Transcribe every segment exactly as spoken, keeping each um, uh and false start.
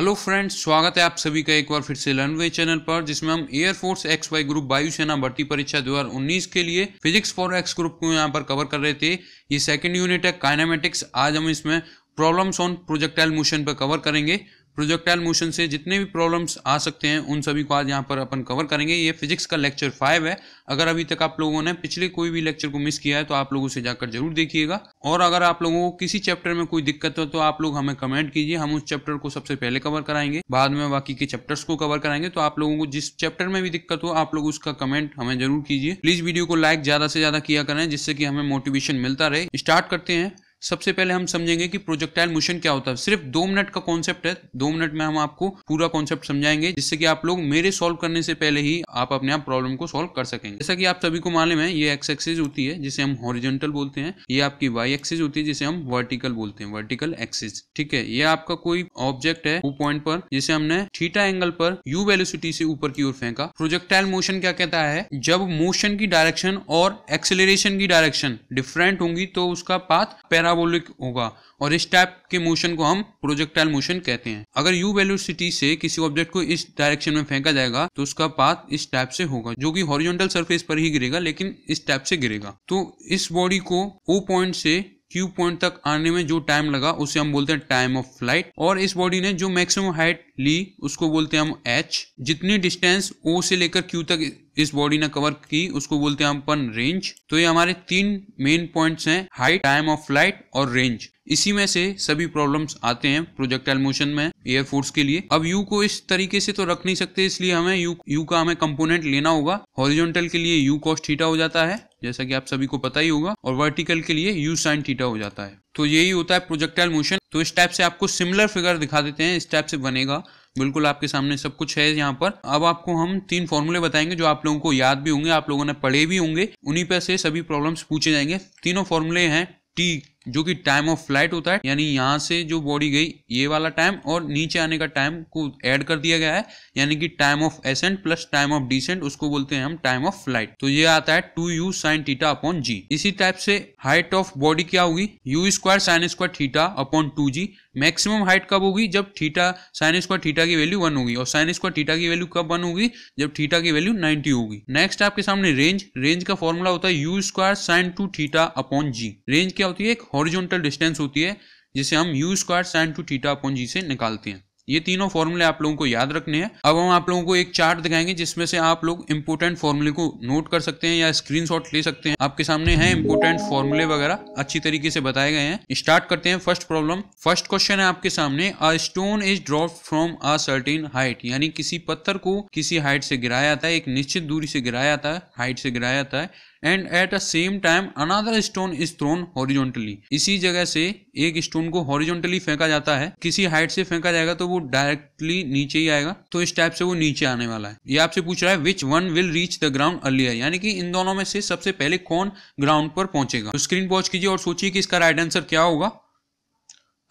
Hello friends, स्वागत है आप सभी का एक बार फिर से लर्नवे चैनल पर, जिसमें हम air force X Y group वायुसेना भर्ती परीक्षा दो हज़ार उन्नीस के लिए फिजिक्स फॉर एक्स ग्रुप को यहां पर कवर कर रहे थे। ये सेकंड यूनिट है काइनेमेटिक्स। आज हम इसमें प्रॉब्लम्स ऑन प्रोजेक्टाइल मोशन पर कवर करेंगे। प्रोजेक्टाइल मोशन से जितने भी प्रॉब्लम्स आ सकते हैं उन सभी को आज यहाँ पर अपन कवर करेंगे। ये फिजिक्स का लेक्चर फाइव है। अगर अभी तक आप लोगों ने पिछले कोई भी लेक्चर को मिस किया है तो आप लोगों से जाकर जरूर देखिएगा, और अगर आप लोगों को किसी चैप्टर में कोई दिक्कत हो तो आप लोग हमें कमेंट कीजिए। हम उस चैप्टर को सबसे पहले कवर कराएंगे, बाद में बाकी के चैप्टर्स को कवर कराएंगे। तो आप लोगों को जिस चैप्टर में भी दिक्कत हो आप लोग उसका कमेंट हमें जरूर कीजिए। प्लीज वीडियो को लाइक ज्यादा से ज्यादा किया करें, जिससे कि हमें मोटिवेशन मिलता रहे। स्टार्ट करते हैं। सबसे पहले हम समझेंगे कि प्रोजेक्टाइल मोशन क्या होता है। सिर्फ दो मिनट का कॉन्सेप्ट है, दो मिनट में हम आपको पूरा कॉन्सेप्ट समझाएंगे, जिससे कि आप लोग मेरे सॉल्व करने से पहले ही आप अपने आप प्रॉब्लम को सॉल्व कर सकेंगे। जैसा कि आप सभी को मालूम है, ये एक्स एक्सिस होती है जिसे हम हॉरिजॉन्टल बोलते हैं, ये आपकी वाई एक्सिस होती है जिसे हम वर्टिकल बोलते हैं, वर्टिकल एक्सिस। ठीक है, ये आपका कोई ऑब्जेक्ट है वो पॉइंट पर जिसे हमने थीटा एंगल पर यू वेलोसिटी से ऊपर की ओर फेंका। प्रोजेक्टाइल मोशन क्या कहता है, जब मोशन की डायरेक्शन और एक्सेलरेशन की डायरेक्शन डिफरेंट होंगी तो उसका पाथ पैराबोलिक होगा, और इस टाइप के मोशन को हम प्रोजेक्टाइल मोशन कहते हैं। अगर u वेलोसिटी से किसी ऑब्जेक्ट को इस डायरेक्शन में फेंका जाएगा तो उसका पाथ इस टाइप से होगा, जो कि हॉरिजॉन्टल सरफेस पर ही गिरेगा, लेकिन इस टाइप से गिरेगा। तो इस बॉडी को o पॉइंट से क्यू पॉइंट तक आने में जो टाइम लगा उसे हम बोलते हैं टाइम ऑफ फ्लाइट, और इस बॉडी ने जो मैक्सिमम हाइट ली उसको बोलते हैं हम h। जितनी डिस्टेंस o से लेकर q तक इस बॉडी ने कवर की उसको बोलते हैं हम अपन रेंज। तो ये हमारे तीन मेन पॉइंट्स हैं, हाइट, टाइम ऑफ फ्लाइट और रेंज। इसी में से सभी प्रॉब्लम्स आते हैं प्रोजेक्टाइल मोशन में एयरफोर्स के लिए। अब यू को इस तरीके से तो रख नहीं सकते, इसलिए हमें यू यू का हमें कंपोनेंट लेना होगा। हॉरिजॉन्टल के लिए यू कॉस थीटा हो जाता है, जैसा कि आप सभी को पता ही होगा, और वर्टिकल के लिए यू साइन थीटा हो जाता है। तो यही होता है प्रोजेक्टाइल मोशन। तो इस टाइप से आपको सिमिलर फिगर दिखा देते हैं, इस टाइप से बनेगा, बिल्कुल आपके सामने सब कुछ है यहाँ पर। अब आपको हम तीन फॉर्मूले बताएंगे जो आप लोगों को याद भी होंगे, आप लोगों ने पढ़े भी होंगे, उन्हीं पर से सभी प्रॉब्लम्स पूछे जाएंगे। तीनों फॉर्मूले हैं टी, जो कि टाइम ऑफ फ्लाइट होता है, यानी यहाँ से जो बॉडी गई ये वाला टाइम और नीचे आने का टाइम को ऐड कर दिया गया है, यानी कि time of ascent plus time of descent, उसको बोलते हैं हम टाइम ऑफ फ्लाइट। तो ये आता है two u sine theta upon g. इसी टाइप से हाइट ऑफ बॉडी क्या होगी, u square sine square theta upon two g. Maximum height कब होगी, जब थीटा साइन स्क्वायर थीटा की वैल्यू वन होगी, और साइन स्क्वायर थीटा की वैल्यू कब वन होगी, जब थीटा की वैल्यू नाइनटी होगी। नेक्स्ट आपके सामने रेंज। रेंज का फॉर्मूला होता है u square sine two theta upon g. Range क्या होती है, हॉरिजॉन्टल डिस्टेंस होती है, जिसे हम u square sine two theta upon g से निकालते हैं। ये तीनों फॉर्मूले आप लोगों को याद रखने हैं। अब हम आप लोगों को एक चार्ट दिखाएंगे जिसमें से आप लोग इंपोर्टेंट फॉर्मूले को नोट कर सकते हैं या स्क्रीनशॉट ले सकते हैं। आपके सामने हैं इंपोर्टेंट फॉर्मूले वगैरह, अच्छी तरीके से बताए गए हैं। स्टार्ट करते हैं फर्स्ट प्रॉब्लम। फर्स्ट क्वेश्चन है आपके सामने, a stone is dropped from a certain height, यानी किसी पत्थर को किसी हाइट से गिराया जाता है, एक निश्चित दूरी से गिराया जाता है, हाइट से गिराया जाता है। And at a same time another stone is thrown horizontally, इसी जगह से एक स्टोन को हॉरिजॉन्टली फेंका जाता है, किसी हाइट से फेंका जाएगा तो वो डायरेक्टली नीचे ही आएगा, तो इस टाइप से वो नीचे आने वाला है। ये आपसे पूछ रहा है which one will reach the ground earlier, यानी कि इन दोनों में से सबसे पहले कौन ग्राउंड पर पहुंचेगा। तो स्क्रीन पॉज कीजिए और सोचिए कि इसका राइट आंसर क्या होगा।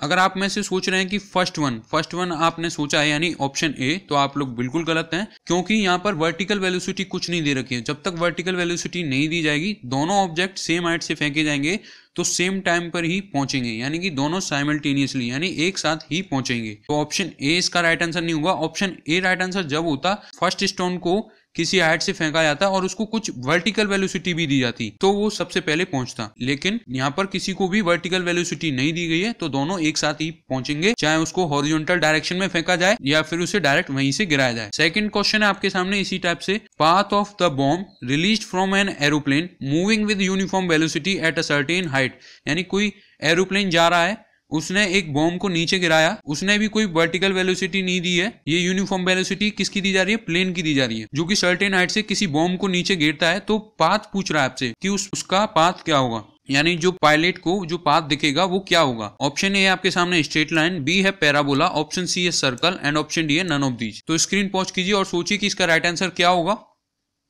अगर आप में से सोच रहे हैं कि फर्स्ट वन फर्स्ट वन आपने सोचा है, यानी ऑप्शन ए, तो आप लोग बिल्कुल गलत हैं, क्योंकि यहाँ पर वर्टिकल वेलोसिटी कुछ नहीं दे रखी है। जब तक वर्टिकल वेलोसिटी नहीं दी जाएगी, दोनों ऑब्जेक्ट सेम हाइट से फेंके जाएंगे तो सेम टाइम पर ही पहुंचेंगे, यानी कि दोनों साइमल्टेनियसली, यानी एक साथ ही पहुंचेंगे। तो ऑप्शन ए इसका राइट आंसर नहीं होगा। ऑप्शन ए राइट आंसर जब होता, फर्स्ट स्टोन को किसी हाइट से फेंका जाता और उसको कुछ वर्टिकल वेलोसिटी भी दी जाती तो वो सबसे पहले पहुंचता, लेकिन यहाँ पर किसी को भी वर्टिकल वेलोसिटी नहीं दी गई है, तो दोनों एक साथ ही पहुंचेंगे, चाहे उसको हॉरिजॉन्टल डायरेक्शन में फेंका जाए या फिर उसे डायरेक्ट वहीं से गिराया जाए। सेकंड क्वेश्चन है आपके सामने इसी टाइप से, path of the bomb released from an aeroplane moving with uniform velocity at a certain height, यानी कोई एरोप्लेन जा रहा है, उसने एक बॉम्ब को नीचे गिराया, उसने भी कोई वर्टिकल वेलोसिटी नहीं दी है। ये यूनिफॉर्म वेलोसिटी किसकी दी जा रही है, प्लेन की दी जा रही है, जो कि सर्टेन हाइट से किसी बॉम्ब को नीचे गिरता है। तो पाथ पूछ रहा है आपसे कि उस, उसका पाथ क्या होगा, यानी जो पायलट को जो पाथ दिखेगा वो क्या होगा। ऑप्शन ए आपके सामने स्ट्रेट लाइन, बी है पैराबोला, ऑप्शन सी है सर्कल, एंड ऑप्शन डी है नन ऑफ दीज। तो स्क्रीन पॉज कीजिए और सोचिए कि इसका राइट आंसर क्या होगा।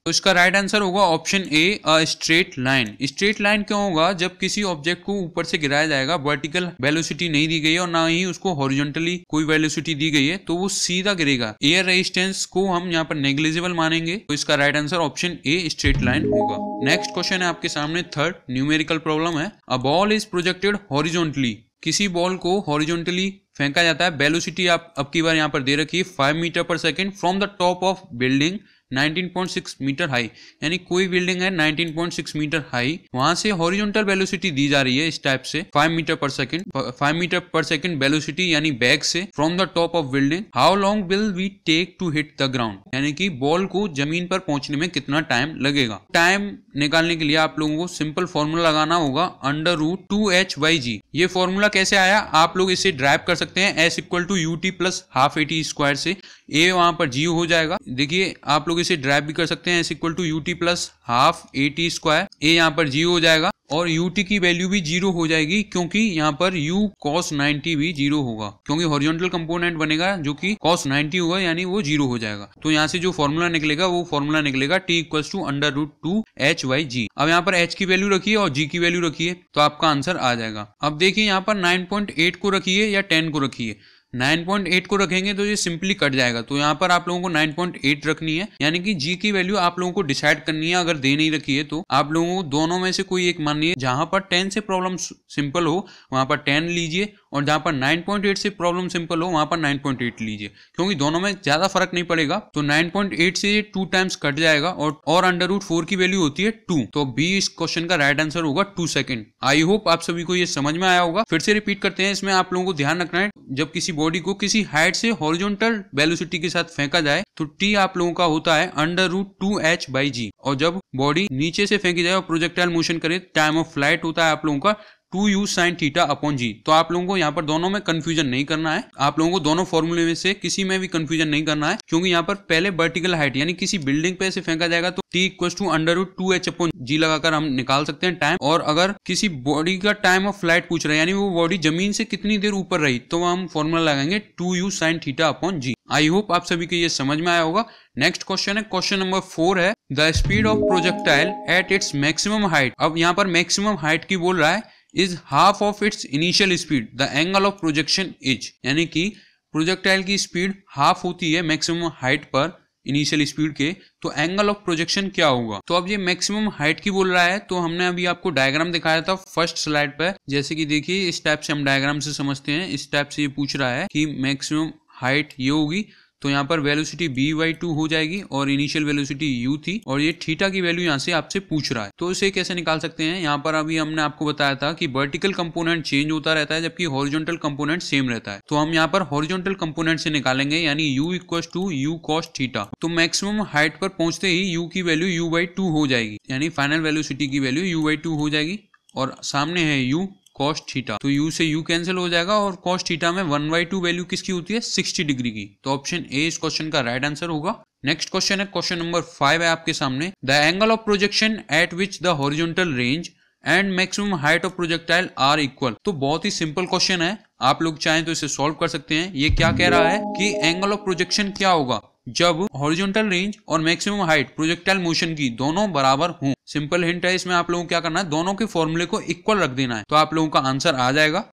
तो इसका राइट आंसर होगा option A, a straight line. Straight line क्यों होगा, जब किसी ऑब्जेक्ट को ऊपर से गिराया जाएगा, वर्टिकल वेलोसिटी नहीं दी गई है और ना ही उसको हॉरिजॉन्टली कोई वेलोसिटी दी गई है, तो वो सीधा गिरेगा। एयर रेजिस्टेंस को हम यहाँ पर नेग्लिजिबल मानेंगे, तो इसका right answer option A straight line होगा। नेक्स्ट क्वेश्चन है आपके सामने थर्ड, न्यूमेरिकल प्रॉब्लम है, a ball is projected horizontally, किसी बॉल को हॉरिजॉन्टली फेंका जाता है। वेलोसिटी आप अब की बार यहाँ पर दे रखी है five metre per second from the top of building nineteen point six metre high, यानी कोई बिल्डिंग है nineteen point six metre high, वहां से हॉरिजॉन्टल वेलोसिटी दी जा रही है इस टाइप से five metre per second, five metre per second velocity यानी बैक से from the top of building. How long will we take to hit the ground, यानी कि बॉल को जमीन पर पहुंचने में कितना टाइम लगेगा। टाइम निकालने के लिए आप लोगों को सिंपल फॉर्मूला लगाना होगा under root two h by g. ये फॉर्मूला कैसे आया आप लोग इसे ड्राइव कर सकते हैं s equal to u t plus half a t square से, ए वहां पर जी हो जाएगा। देखिए आप लोग इसे ड्राइव भी कर सकते हैं s equal to u t plus half a t square, a यहाँ पर जी हो जाएगा और ut की वैल्यू भी जीरो हो जाएगी क्योंकि यहाँ पर u cos नाइंटी भी जीरो होगा क्योंकि हॉरिजॉन्टल कंपोनेंट बनेगा जो कि cos नाइंटी होगा यानी वो जीरो हो जाएगा। तो यहाँ से जो फॉर्मूला निकलेगा वो फॉर्मूला निकलेगा t equals to under root two h by g. अब यहाँ पर h की वैल्यू रखिए और g की वैल्यू रखिए तो आपका आंसर आ जाएगा। अब देखिए यहाँ पर नाइन पॉइंट एट को रखिए या टेन को रखिए, नाइन पॉइंट एट को रखेंगे तो ये सिंपली कट जाएगा, तो यहाँ पर आप लोगों को नाइन पॉइंट एट रखनी है यानी कि g की वैल्यू आप लोगों को डिसाइड करनी है। अगर दे नहीं रखी है तो आप लोगों को दोनों में से कोई एक माननी है, जहां पर टेन से प्रॉब्लम सिंपल हो वहां पर टेन लीजिए और जहां पर नाइन पॉइंट एट से प्रॉब्लम सिंपल हो वहां पर नाइन पॉइंट एट लीजिए क्योंकि दोनों में ज्यादा फर्क नहीं पड़ेगा। तो नाइन पॉइंट एट से ये टू टाइम्स कट जाएगा और और अंडर रूट फोर की वैल्यू होती है टू, तो बी इस क्वेश्चन का राइट आंसर होगा टू सेकंड। आई होप आप सभी को ये समझ में आया होगा। फिर से रिपीट करते हैं, इसमें आप लोगों को ध्यान रखना है जब किसी बॉडी को किसी हाइट से हॉरिजॉन्टल वेलोसिटी के साथ फेंका जाए तो टी आप लोगों का होता है under root two h by g, और जब बॉडी नीचे से फेंकी जाए और प्रोजेक्टाइल मोशन करे टाइम ऑफ फ्लाइट होता है आप लोगों का two u sine theta upon g. तो आप लोगों को यहाँ पर दोनों में कंफ्यूजन नहीं करना है, आप लोगों को दोनों फॉर्मूले में से किसी में भी कंफ्यूजन नहीं करना है क्योंकि यहाँ पर पहले वर्टिकल हाइट यानी किसी बिल्डिंग पे से फेंका जाएगा तो t equals to under root two h upon g लगाकर हम निकाल सकते हैं टाइम, और अगर किसी बॉडी का टाइम ऑफ फ्लाइट पूछ रहे हैं यानी वो बॉडी जमीन से कितनी देर ऊपर रही तो हम फॉर्मूला लगाएंगे two u sine theta upon g. I hope आप सभी को ये समझ में आया होगा। नेक्स्ट क्वेश्चन है क्वेश्चन नंबर फोर है the speed of projectile at its maximum height. अब यहाँ पर मैक्सिमम हाइट की बोल रहा है is half of its initial speed the angle of projection is, यानी कि प्रोजेक्टाइल की स्पीड हाफ होती है मैक्सिमम हाइट पर इनिशियल स्पीड के, तो एंगल ऑफ प्रोजेक्शन क्या होगा। तो अब ये मैक्सिमम हाइट की बोल रहा है तो हमने अभी आपको डायग्राम दिखाया था फर्स्ट स्लाइड पर, जैसे कि देखिए इस टाइप से हम डायग्राम से समझते हैं। इस टाइप से ये पूछ रहा है कि मैक्सिमम हाइट ये होगी तो यहाँ पर वेलोसिटी बी वाई टू हो जाएगी और इनिशियल वेलोसिटी यू थी और ये थीटा की वैल्यू यहाँ से आपसे पूछ रहा है तो इसे कैसे निकाल सकते हैं। यहाँ पर अभी हमने आपको बताया था कि वर्टिकल कंपोनेंट चेंज होता रहता है जबकि हॉरिजॉन्टल कंपोनेंट सेम रहता है, तो हम यहाँ पर हॉरिजॉन्टल कंपोनेंट से निकालेंगे यानी u equal to u cos theta. तो मैक्सिमम हाइट पर पहुंचते ही u की वैल्यू यू बाई टू हो जाएगी यानी फाइनल वेलोसिटी की वैल्यू यू बाई टू हो जाएगी और सामने है u कॉस थीटा, तो u से u कैंसिल हो जाएगा और कॉस थीटा में वन बाई टू वैल्यू किसकी होती है सिक्सटी डिग्री की, तो ऑप्शन ए इस क्वेश्चन का राइट आंसर होगा। नेक्स्ट क्वेश्चन है क्वेश्चन नंबर फाइव है आपके सामने the angle of projection at which the horizontal range and maximum height of projectile are equal. तो बहुत ही सिंपल क्वेश्चन है, आप लोग चाहें तो इसे सॉल्व कर सकते हैं। ये क्या कह रहा है कि एंगल ऑफ प्रोजेक्शन क्या होगा जब हॉरिजॉन्टल रेंज और मैक्सिमम हाइट प्रोजेक्टाइल मोशन की दोनों बराबर हों। सिंपल हिंट है, इसमें आप लोगों को क्या करना है दोनों के फॉर्मूले को इक्वल रख देना है तो आप लोगों का आंसर आ जाएगा।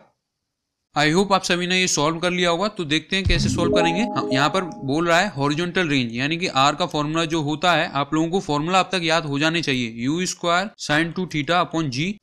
आई होप आप सभी ने ये सॉल्व कर लिया होगा। तो देखते हैं कैसे सॉल्व करेंगे। यहाँ पर बोल रहा है हॉरिजॉन्टल रेंज यानी कि आर का फॉर्मूला जो होता है आप लोगों को फॉर्मूला अब तक याद हो जाने चाहिए u square sine two theta upon g,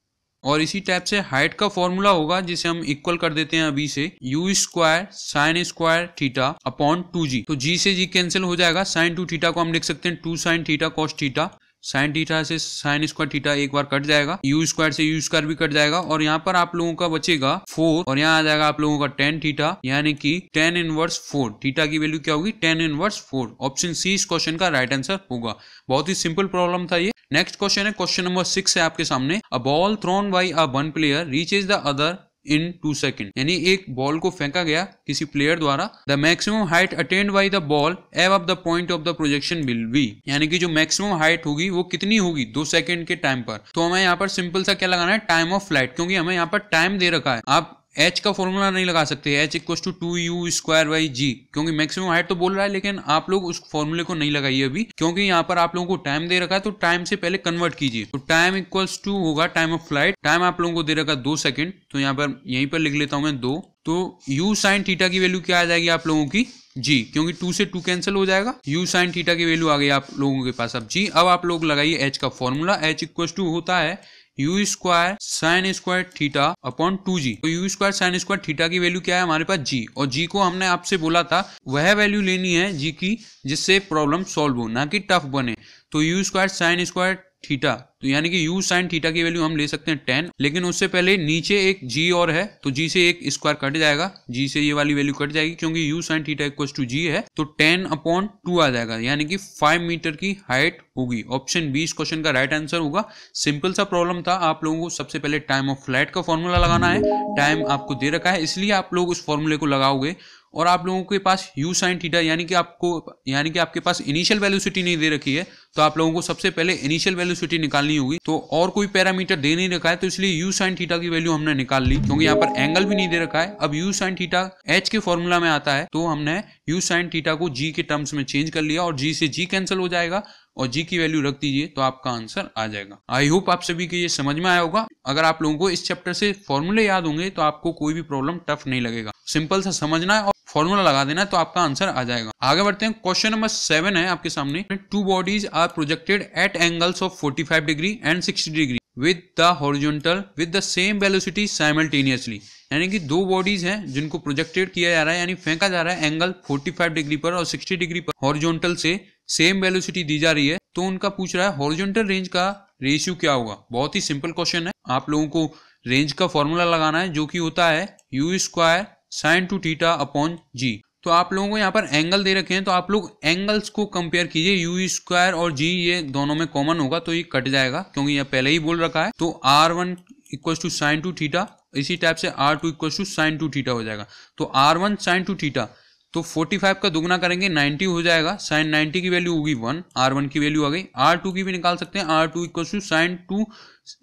और इसी टाइप से हाइट का फॉर्मूला होगा जिसे हम इक्वल कर देते हैं अभी से u square sine square theta upon two g. तो जी से जी कैंसिल हो जाएगा, साइन टू थीटा को हम लिख सकते हैं two sine theta cos theta, sine theta से साइन स्क्वायर थीटा एक बार कट जाएगा, यू स्क्वायर से यू स्क्वायर भी कट जाएगा और यहाँ पर आप लोगों का बचेगा फोर और यहाँ आ जाएगा आप लोगों का टेन थीटा यानी कि टेन इनवर्स फोर। थीटा की वैल्यू क्या होगी tan inverse four. Option C इस क्वेश्चन का राइट आंसर होगा। बहुत ही सिंपल प्रॉब्लम था ये। नेक्स्ट क्वेश्चन है क्वेश्चन नंबर सिक्स है आपके सामने a ball thrown by a one player reaches the other in two second, यानी एक बॉल को फेंका गया किसी प्लेयर द्वारा the maximum height attend by the ball above the point of the projection will be, यानी कि जो मैक्सिमम हाइट होगी वो कितनी होगी दो सेकेंड के टाइम पर। तो हमें यहाँ पर सिंपल सा क्या लगाना है टाइम ऑफ फ्लाइट क्योंकि हमें यहाँ पर टाइम दे रखा है। आप h का फॉर्मूला नहीं लगा सकते h equal to two u square by g क्योंकि मैक्सिमम हाइट तो बोल रहा है लेकिन आप लोग उस फॉर्मूले को नहीं लगाइए अभी क्योंकि यहाँ पर आप लोगों को टाइम दे रखा है तो टाइम से पहले कन्वर्ट कीजिए। तो टाइम इक्वल्स टू होगा टाइम ऑफ फ्लाइट, टाइम आप लोगों को दे रखा है दो सेकंड तो यहाँ पर यहीं पर लिख लेता हूँ मैं दो। तो u साइन थीटा की वैल्यू क्या आ जाएगी आप लोगों की जी क्योंकि टू से टू कैंसिल हो जाएगा, u साइन थीटा की वैल्यू आ गई आप लोगों के पास अब जी। अब आप लोग लगाइए h का फॉर्मूला, h इक्वल टू होता है u square sine square theta upon two g. तो u square sine square theta की वैल्यू क्या है हमारे पास जी, और जी को हमने आपसे बोला था वह वैल्यू लेनी है जी की जिससे प्रॉब्लम सॉल्व हो, ना कि टफ बने। तो u square sine square theta, तो यानी कि u साइन थीटा की वैल्यू हम ले सकते हैं टेन, लेकिन उससे पहले नीचे एक g और है तो g से एक स्क्वायर कट जाएगा, g से ये वाली वैल्यू कट जाएगी क्योंकि u sine theta equal to g है, तो टेन अपॉन टू आ जाएगा यानी कि फाइव मीटर की हाइट होगी। ऑप्शन बी इस क्वेश्चन का राइट आंसर होगा। सिंपल सा प्रॉब्लम था, आप लोगों को सबसे पहले टाइम ऑफ फ्लाइट का फॉर्मूला लगाना है, टाइम आपको दे रखा है इसलिए आप लोग उस फॉर्मूले को लगाओगे, और आप लोगों के पास u साइन थीटा यानी कि आपको यानी कि आपके पास इनिशियल वेलोसिटी नहीं दे रखी है तो आप लोगों को सबसे पहले इनिशियल वेलोसिटी निकालनी होगी। तो और कोई पैरामीटर दे नहीं रखा है तो इसलिए u साइन थीटा की वैल्यू हमने निकाल ली क्योंकि यहाँ पर एंगल भी नहीं दे रखा है। अब u साइन थीटा h के फॉर्मूला में आता है तो हमने u साइन थीटा को g के टर्म्स में चेंज कर लिया और g से g कैंसिल हो जाएगा और जी की वैल्यू रख दीजिए तो आपका आंसर आ जाएगा। आई होप आप सभी के ये समझ में आया होगा। अगर आप लोगों को इस चैप्टर से फॉर्मूले याद होंगे तो आपको कोई भी प्रॉब्लम टफ नहीं लगेगा, सिंपल सा समझना है और फॉर्मूला लगा देना तो आपका आंसर आ जाएगा। आगे बढ़ते हैं, क्वेश्चन नंबर सेवन है आपके सामने। Two bodies are projected at angles of forty five degree and sixty degree with the horizontal with the same velocity simultaneously, यानी कि दो बॉडीज हैं जिनको प्रोजेक्टेड किया जा रहा है यानी फेंका जा रहा है एंगल फोर्टी फाइव डिग्री पर और सिक्सटी डिग्री पर हॉरिजॉन्टल से, सेम वेलोसिटी दी जा रही है। तो उनका पूछ रहा है हॉरिजॉन्टल रेंज का रेशियो क्या होगा। बहुत ही सिंपल क्वेश्चन है, आप लोगों को रेंज का फॉर्मूला लगाना है जो कि होता है u square sine two theta upon g. तो आप लोगों को यहाँ पर एंगल दे रखे हैं तो आप लोग एंगल्स को कंपेयर कीजिए, यू स्क्वायर और जी ये दोनों में कॉमन होगा तो ये कट जाएगा क्योंकि यह पहले ही बोल रखा है। तो R one equal to sine two theta, इसी टाइप से R two equal to sine two theta हो जाएगा। तो R one sine two theta तो फोर्टी फाइव का दुगना करेंगे नाइन्टी हो जाएगा, साइन नाइन्टी की वैल्यू होगी वन, आर वन की वैल्यू आ गई। आर टू की भी निकाल सकते हैं, R two equal to sine two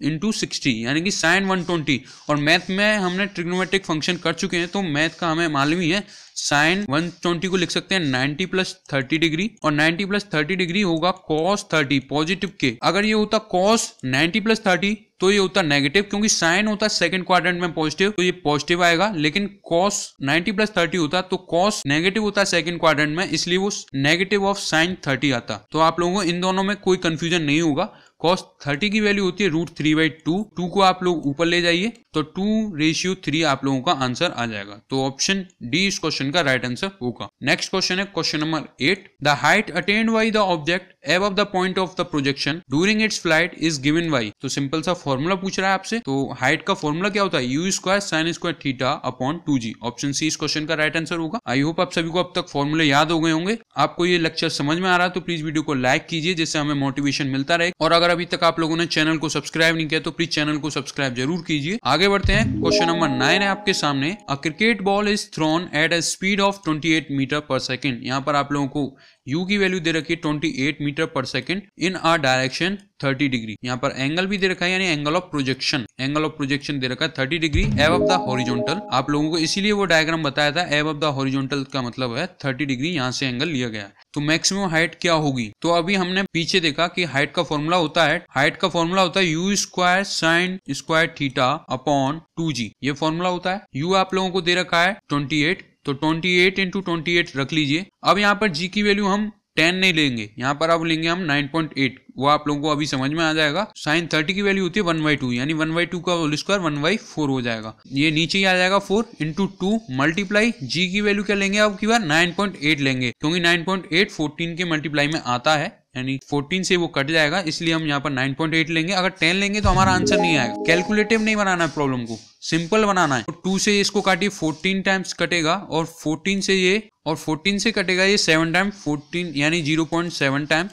into sixty यानी कि साइन वन ट्वेंटी, और मैथ में हमने ट्रिग्नोमेट्रिक फंक्शन कर चुके हैं तो मैथ का हमें मालूम ही है। साइन वन ट्वेंटी को लिख सकते हैं नाइन्टी प्लस थर्टी डिग्री, और नाइन्टी प्लस थर्टी डिग्री होगा कॉस थर्टी पॉजिटिव के। अगर ये होता कॉस नाइन्टी प्लस थर्टी तो ये होता नेगेटिव क्योंकि साइन होता है सेकंड क्वाड्रेंट में पॉजिटिव तो ये पॉजिटिव आएगा, लेकिन कॉस नाइन्टी प्लस थर्टी होता तो कॉस नेगेटिव होता सेकंड क्वाड्रेंट में इसलिए वो नेगेटिव ऑफ साइन थर्टी आता। तो आप लोगों को इन दोनों में कोई कंफ्यूजन नहीं होगा। कॉस थर्टी की वैल्यू होती है root three by two, two को आप लोग ऊपर ले जाइए तो टू रेशियो थ्री आप लोगों का आंसर आ जाएगा। तो ऑप्शन डी इस क्वेश्चन का राइट आंसर होगा। नेक्स्ट क्वेश्चन है question number eight. The height attained by the object above the point of the projection during its flight is given by. तो सिंपल सा फॉर्मूला पूछ रहा है आपसे, तो हाइट का फॉर्मूला क्या होता है u square sine square theta upon two g. Option C इस क्वेश्चन का राइट आंसर होगा। आई होप आप सभी को अब तक फॉर्मूले याद हो गए होंगे। आपको ये लेक्चर समझ में आ रहा है तो प्लीज वीडियो को लाइक कीजिए जिससे हमें मोटिवेशन मिलता रहे, और अगर अभी तक आप लोगों ने चैनल को सब्सक्राइब नहीं किया तो प्लीज चैनल को सब्सक्राइब जरूर कीजिए। आगे बढ़ते हैं, क्वेश्चन नंबर नाइन है आपके सामने। A cricket ball is thrown at a speed of twenty eight metre per second. यहाँ पर आप लोगों को u की वैल्यू दे रखी है twenty eight metre per second in a direction thirty degree. यहाँ पर एंगल भी दे रखा है यानी angle of projection, angle of projection दे रखा है thirty degree above the horizontal. आप लोगों को इसीलिए वो डायग्राम बताया था, एबव द हॉरिजॉन्टल का मतलब है थर्टी डिग्री यहाँ से एंगल लिया गया है। तो मैक्सिमम हाइट क्या होगी, तो अभी हमने पीछे देखा कि हाइट का फॉर्मूला होता है, हाइट का फॉर्मूला होता है u square sine square theta upon two g, ये फॉर्मूला होता है। यू आप लोगों को दे रखा है ट्वेंटी एट, तो twenty eight into twenty eight रख लीजिए। अब यहाँ पर जी की वैल्यू हम टेन नहीं लेंगे, यहाँ पर अब लेंगे हम नाइन पॉइंट एट, वो आप लोगों को अभी समझ में आ जाएगा। साइन थर्टी की वैल्यू होती है वन बाई टू यानी वन बाई टू का whole square one by four हो जाएगा, ये नीचे ही आ जाएगा four into two multiply g की वैल्यू क्या लेंगे अब की बार नाइन पॉइंट एट लेंगे क्योंकि नाइन पॉइंट एट फोर्टीन के मल्टीप्लाई में आता है यानी फोर्टीन से वो कट जाएगा इसलिए हम यहाँ पर नाइन पॉइंट एट लेंगे। अगर टेन लेंगे तो हमारा आंसर नहीं आएगा। कैलकुलेटिव नहीं बनाना है प्रॉब्लम को, सिंपल बनाना है। तो टू से इसको काटिए फोर्टीन टाइम्स कटेगा, और फोर्टीन से ये और फोर्टीन से कटेगा ये सेवन टाइम, फोर्टीन यानी zero point seven time,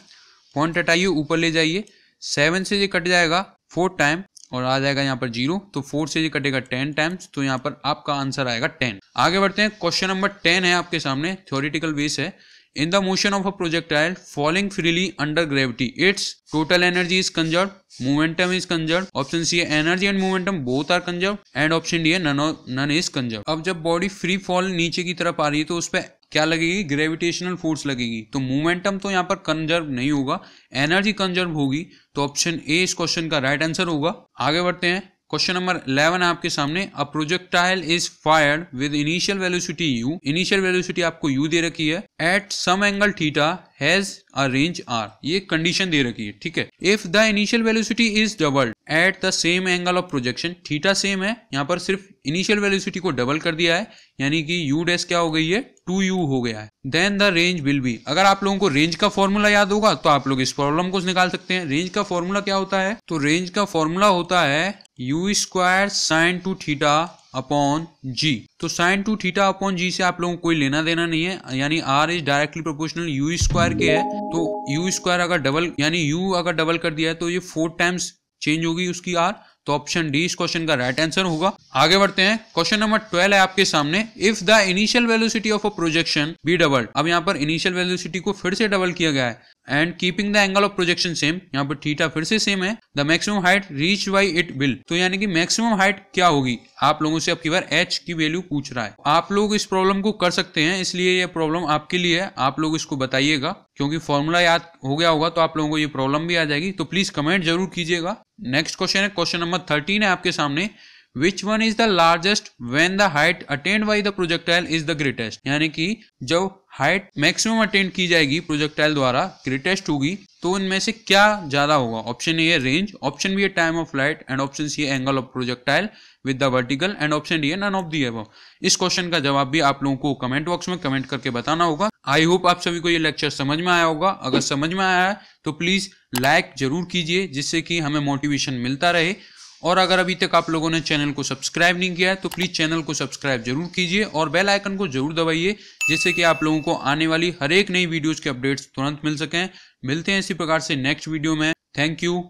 point हटाइए ऊपर ले जाइए, सेवन से ये कट जाएगा फोर टाइम और आ जाएगा यहाँ पर जीरो, तो फोर से ये कटेगा टेन टाइम्स तो यहाँ पर आपका आंसर आएगा टेन। आगे बढ़ते हैं, क्वेश्चन नंबर टेन है आपके सामने। थ्योरेटिकल बेस है। In the motion of a projectile falling freely under gravity, its total energy is conserved, momentum is conserved. Option C है energy and momentum both are conserved, and option D है none none is conserved. अब जब body free fall नीचे की तरफ आ रही है तो उस पर क्या लगेगी, ग्रेविटेशनल फोर्स लगेगी, तो मोमेंटम तो यहाँ पर कंजर्व नहीं होगा, एनर्जी कंजर्व होगी। तो ऑप्शन ए इस क्वेश्चन का राइट आंसर होगा। आगे बढ़ते हैं, क्वेश्चन नंबर इलेवन आपके सामने, a projectile is fired with initial velocity u, initial velocity आपको u दे रखी है, at some angle theta has a range r, ये कंडीशन दे रखी है, ठीक है। If the initial velocity is doubled at the same angle of projection, theta same है, यहाँ पर सिर्फ इनिशियल वेलोसिटी को डबल कर दिया है, यानी कि u डैश क्या हो गई है, टू यू हो गया है। Then the range will be, अगर आप लोगों को रेंज का फॉर्मूला याद होगा तो आप लोग इस प्रॉब्लम को निकाल सकते हैं। रेंज का फॉर्मूला क्या होता है, तो रेंज का फॉर्मूला होता है u square sine two theta upon g. तो sine two theta upon g से आप लोगों को कोई लेना देना नहीं है, यानी R is directly proportional u square के है, तो यू स्क्वायर अगर डबल यानी यू अगर डबल कर दिया है तो ये फोर टाइम्स चेंज होगी उसकी आर, तो ऑप्शन डी इस क्वेश्चन का राइट आंसर होगा। आगे बढ़ते हैं, क्वेश्चन नंबर ट्वेल्व है आपके सामने, if the initial velocity of a projection be doubled, अब यहाँ पर इनिशियल वेलोसिटी को फिर से डबल किया गया है, and keeping the angle of projection same, यहाँ पर थीटा फिर से सेम है, the maximum height reach by it will, तो यानी कि मैक्सिमम हाइट क्या होगी, आप लोगों से अब की बार h की वैल्यू पूछ रहा है। आप लोग इस प्रॉब्लम को कर सकते हैं, इसलिए यह प्रॉब्लम आपके लिए है, आप लोग इसको बताइएगा, क्योंकि फॉर्मूला याद हो गया होगा तो आप लोगों को ये प्रॉब्लम भी आ जाएगी, तो प्लीज कमेंट जरूर कीजिएगा। नेक्स्ट क्वेश्चन है, क्वेश्चन नंबर थर्टीन है आपके सामने, Which one is the largest when the height attained by the projectile is the greatest, यानी कि जब हाइट मैक्सिमम अटेंड की जाएगी प्रोजेक्टाइल द्वारा ग्रेटेस्ट होगी तो इनमें से क्या ज्यादा होगा। ऑप्शन ए है रेंज, ऑप्शन बी है time of flight, and option C है angle of projectile with the vertical, and option D है नन ऑफ दी अबव। इस क्वेश्चन का जवाब भी आप लोगों को कमेंट बॉक्स में कमेंट करके बताना होगा। आई होप आप सभी को ये लेक्चर समझ में आया होगा, अगर समझ में आया है तो प्लीज लाइक जरूर कीजिए जिससे कि हमें मोटिवेशन मिलता रहे, और अगर अभी तक आप लोगों ने चैनल को सब्सक्राइब नहीं किया है तो प्लीज़ चैनल को सब्सक्राइब जरूर कीजिए और बेल आइकन को जरूर दबाइए जिससे कि आप लोगों को आने वाली हर एक नई वीडियोज़ के अपडेट्स तुरंत मिल सकें। मिलते हैं इसी प्रकार से नेक्स्ट वीडियो में, थैंक यू।